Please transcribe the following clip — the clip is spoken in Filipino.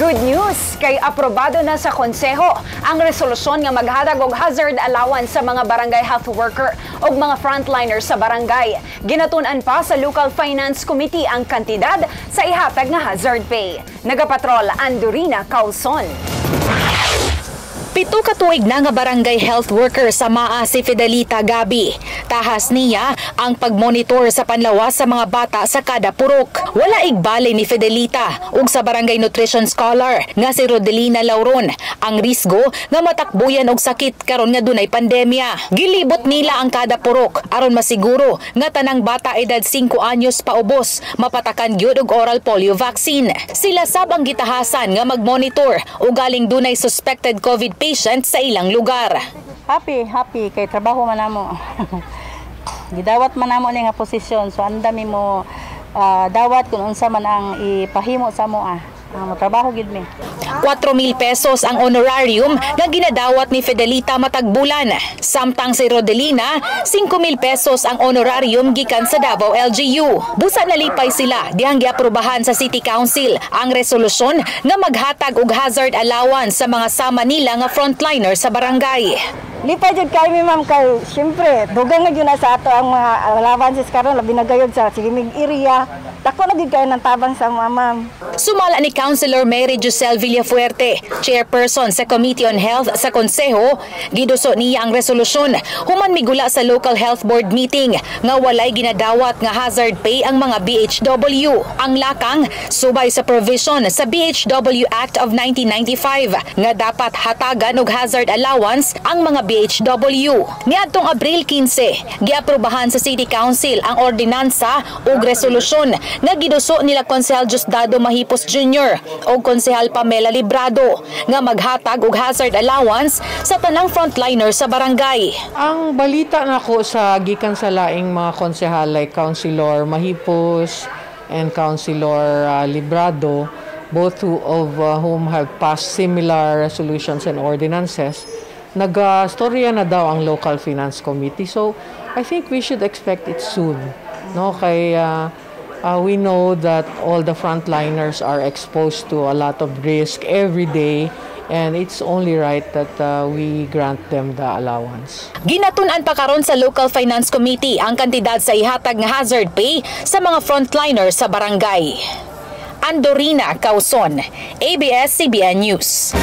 Good news! Kay aprobado na sa Konseho ang resolusyon nga maghatag og hazard allowance sa mga barangay health worker og mga frontliners sa barangay. Ginatun-an pa sa Local Finance Committee ang kantidad sa ihatag nga hazard pay. Nagapatrol Andrina Calzon. 7 ka tuig na nga barangay health worker sa MAA si Fidelita Gabi. Tahas niya ang pagmonitor sa panlawas sa mga bata sa kada purok. Wala igbali ni Fidelita ug sa barangay nutrition scholar nga si Rodelina Lauron ang risgo nga matakbuyan og sakit karon nga dunay pandemya. Gilibot nila ang kada purok aron masiguro nga tanang bata edad 5 anyos paubos mapatakan gyud og oral polio vaccine. Sila sab ang gitahasan nga magmonitor ug galing dunay suspected COVID patient sa ilang lugar. Happy kay trabaho man namo. Gidawat man namo ning posisyon, so andami mo dawat kun unsa man ang ipahimo sa mo. Trabaho gid mi. 4,000 pesos ang honorarium nga ginadawat ni Fidelita matag bulan. Samtang si Rodelina, 5,000 pesos ang honorarium gikan sa Davao LGU. Busa nalipay sila dihang giaprobahan sa City Council ang resolusyon nga maghatag og hazard allowance sa mga sama nila nga frontliner sa barangay. Lipay jud kami ma'am kay syempre dugang na gyud na sa ato ang mga allowances karon labi na gayud sa Silimig area. Dako na gid kay nang tabang sa mga ma'am. Sumala ni Councilor Mary Josel Villafuerte, chairperson sa Committee on Health sa Konseho, giduso niya ang resolusyon human migula sa Local Health Board meeting nga walay ginadawat nga hazard pay ang mga BHW. Ang lakang subay sa provision sa BHW Act of 1995 nga dapat hatagan og hazard allowance ang mga BHW. Niadtong Abril 15, giaprobahan sa City Council ang ordinansa ug resolusyon nga giduso nila Konsehal Justado Mahipa Jr. o Konsehal Pamela Librado nga maghatag og hazard allowance sa tanang frontliner sa barangay. Ang balita nako sa gikan sa laing mga konsehal like Councilor Mahipos and Councilor Librado, both of whom have passed similar resolutions and ordinances. Nagastorya na daw ang Local Finance Committee, so I think we should expect it soon, no? Kaya we know that all the frontliners are exposed to a lot of risk every day, and it's only right that we grant them the allowance. Ginatun-an pa karon sa Local Finance Committee ang kantidad sa ihatag nga hazard pay sa mga frontliners sa barangay. Andorina Causon, ABS-CBN News.